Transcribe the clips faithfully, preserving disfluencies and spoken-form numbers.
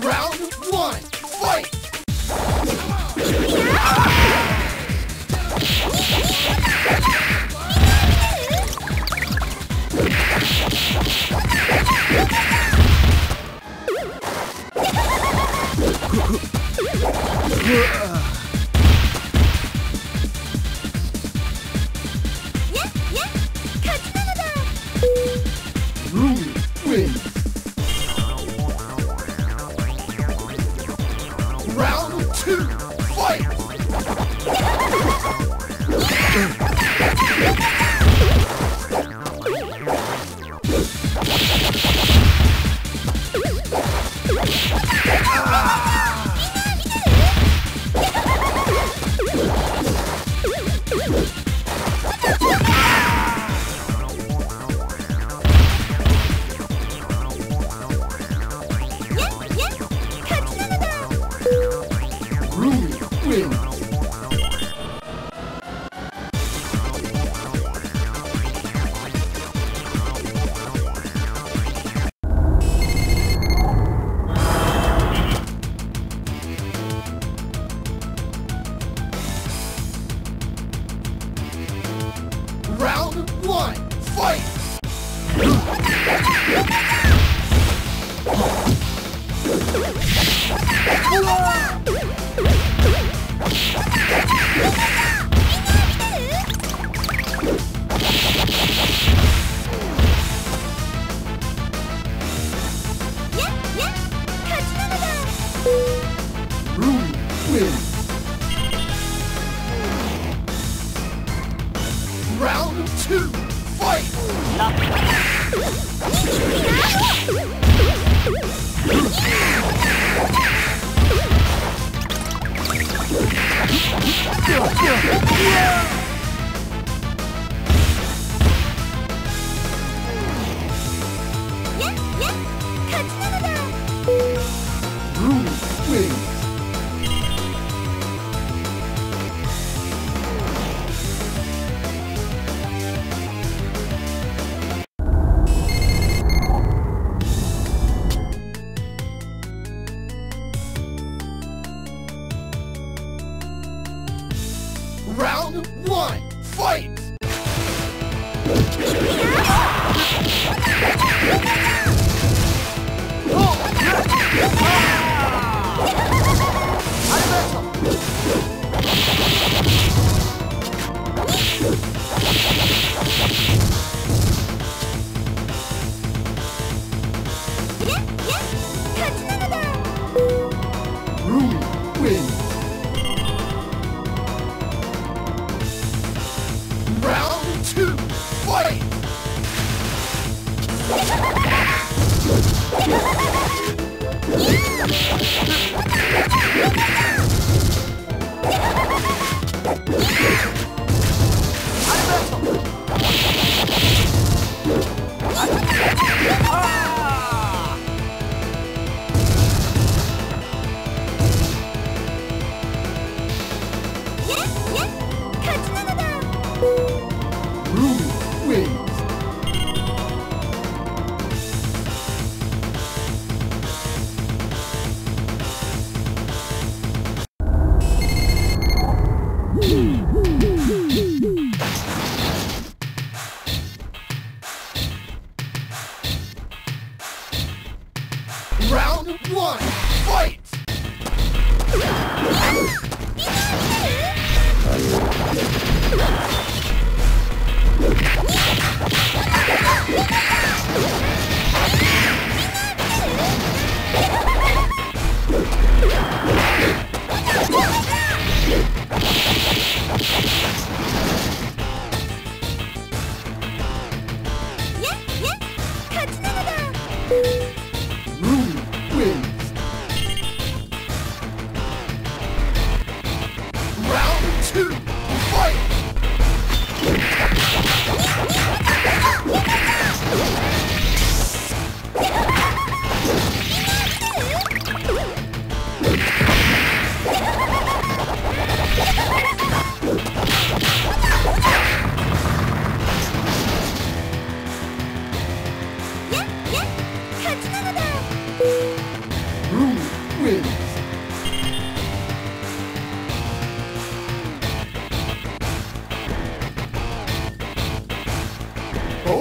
Round one, fight! Ruby wins! Round two, fight! Round one, fight! Ruby wins! Round two, fight! Ruby wins! Round one, fight! Ruby wins! Two, fight! Round one, fight! Ruby wins!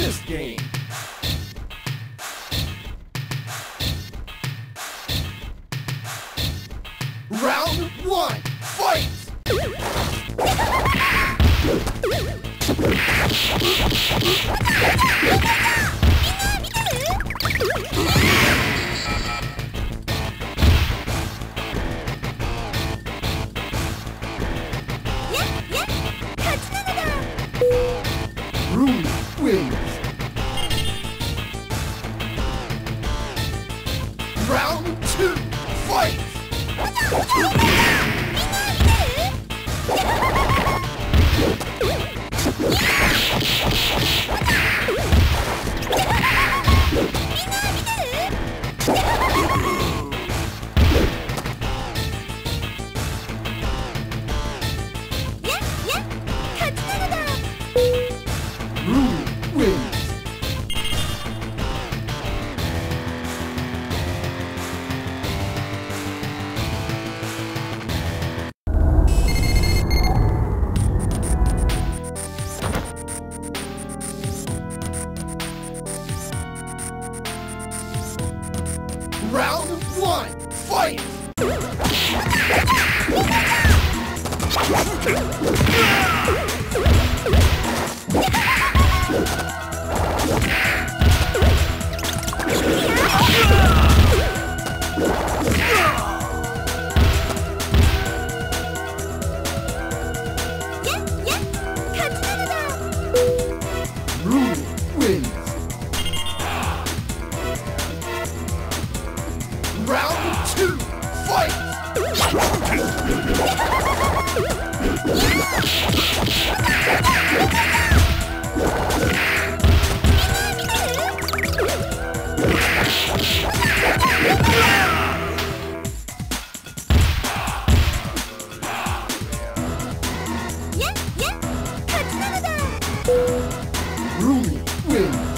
this game. Round one, fight! Round two, fight! Round one, fight! Rune wins! Round two, fight! Yeah, yeah, Katsuda! Rune wins!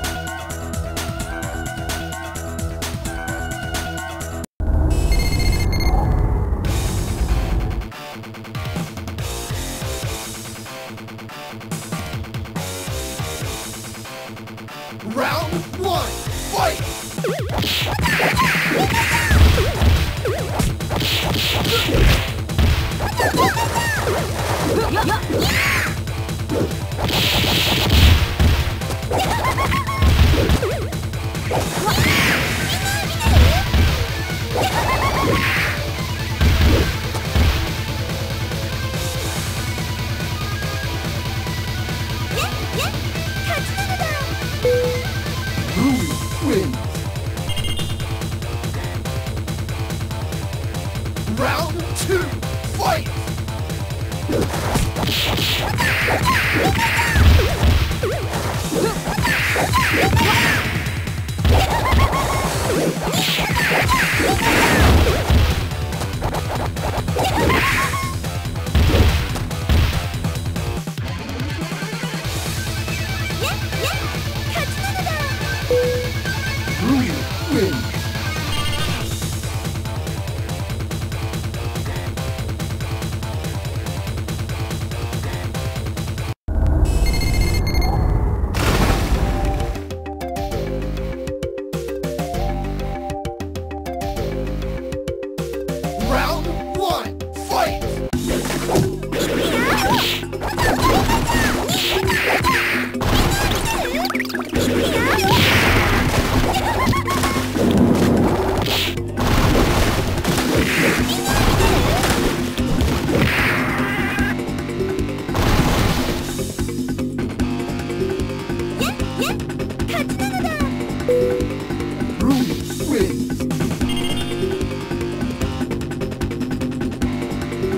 Round one, fight!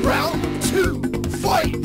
Round two, fight!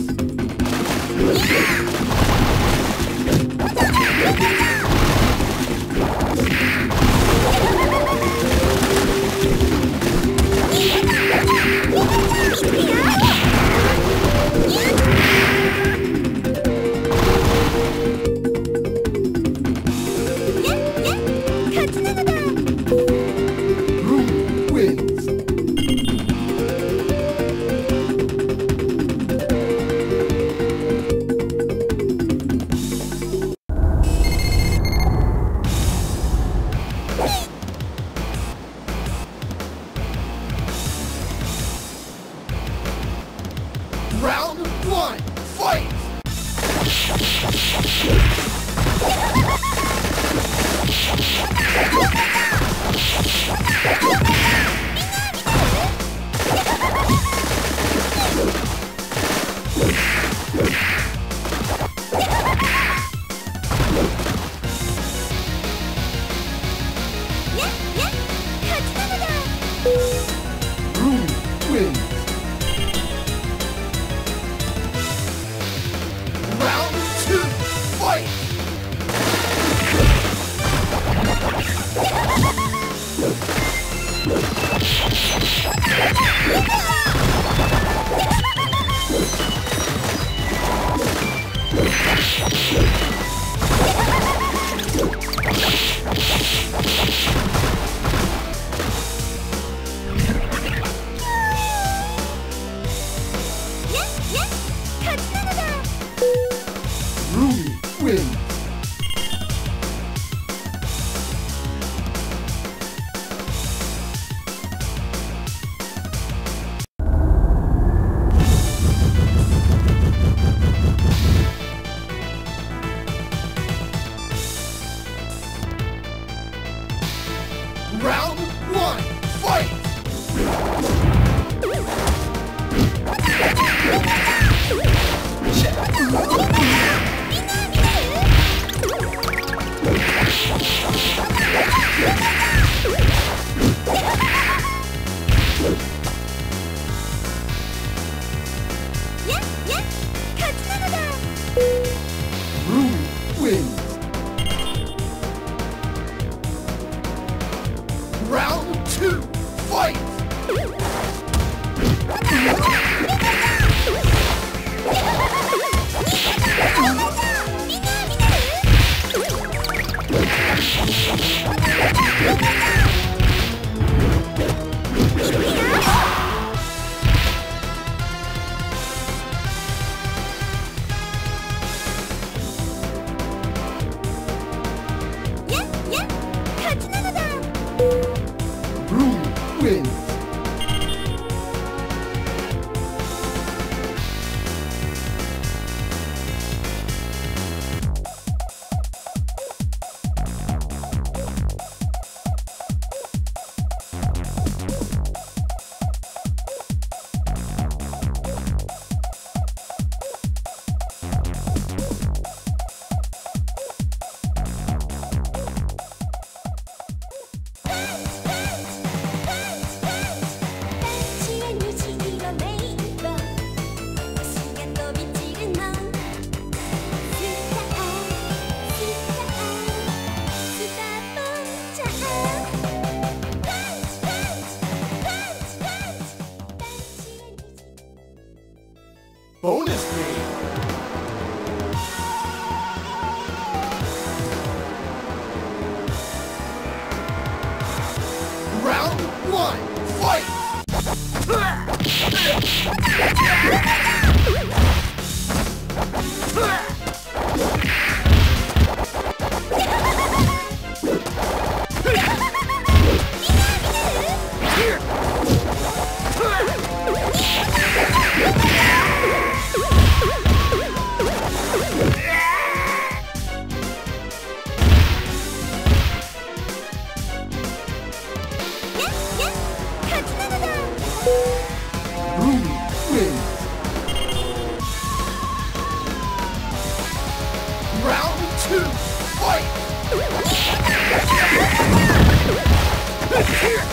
Here!